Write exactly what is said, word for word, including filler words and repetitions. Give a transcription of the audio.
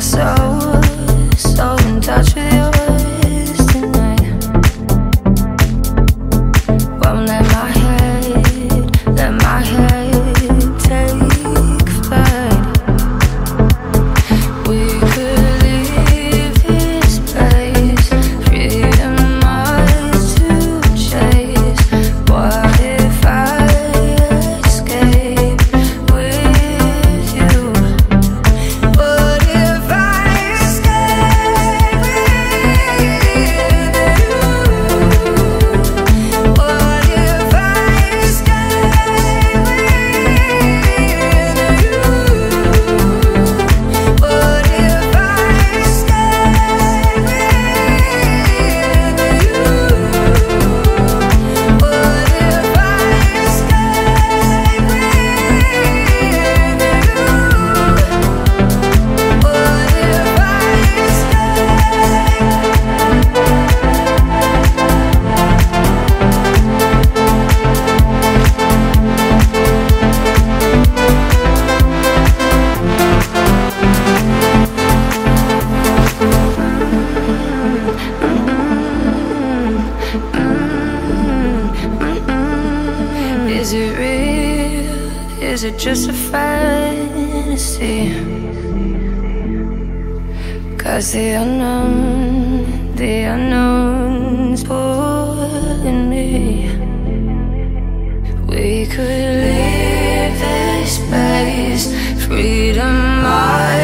my soul, so in touch with yours tonight. Won't let my head, let my head take flight. We could leave this place, freedom ours to chase. What if I escape with you? What if I escape with you? What if I escape with you? What if I escape with you? What if I escape with you? What if I escape? Is it real? Is it just a fantasy? Cause the unknown, the unknown's pulling me. We could leave this place, freedom ours.